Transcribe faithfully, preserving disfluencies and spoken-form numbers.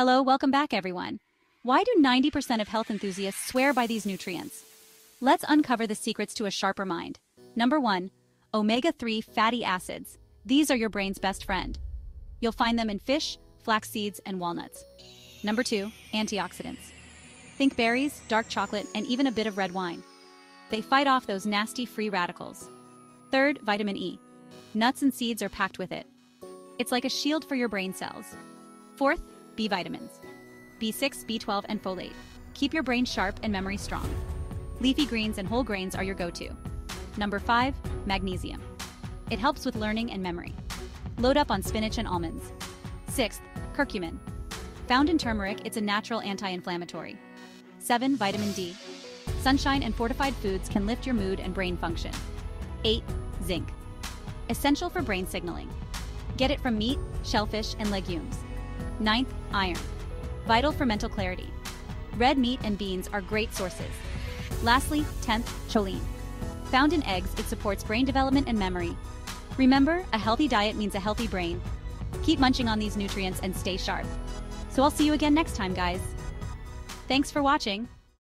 Hello, welcome back everyone. Why do ninety percent of health enthusiasts swear by these nutrients? Let's uncover the secrets to a sharper mind. Number one, omega three fatty acids. These are your brain's best friend. You'll find them in fish, flax seeds, and walnuts. Number two, antioxidants. Think berries, dark chocolate, and even a bit of red wine. They fight off those nasty free radicals. Third, vitamin E. Nuts and seeds are packed with it. It's like a shield for your brain cells. Fourth, B vitamins. B six, B twelve, and folate. Keep your brain sharp and memory strong. Leafy greens and whole grains are your go-to. Number five, magnesium. It helps with learning and memory. Load up on spinach and almonds. Sixth, curcumin. Found in turmeric, it's a natural anti-inflammatory. Seven, vitamin D. Sunshine and fortified foods can lift your mood and brain function. Eight, zinc. Essential for brain signaling. Get it from meat, shellfish, and legumes. Ninth, iron. Vital for mental clarity. Red meat and beans are great sources. Lastly, tenth, choline. Found in eggs, it supports brain development and memory. Remember, a healthy diet means a healthy brain. Keep munching on these nutrients and stay sharp. So I'll see you again next time, guys. Thanks for watching.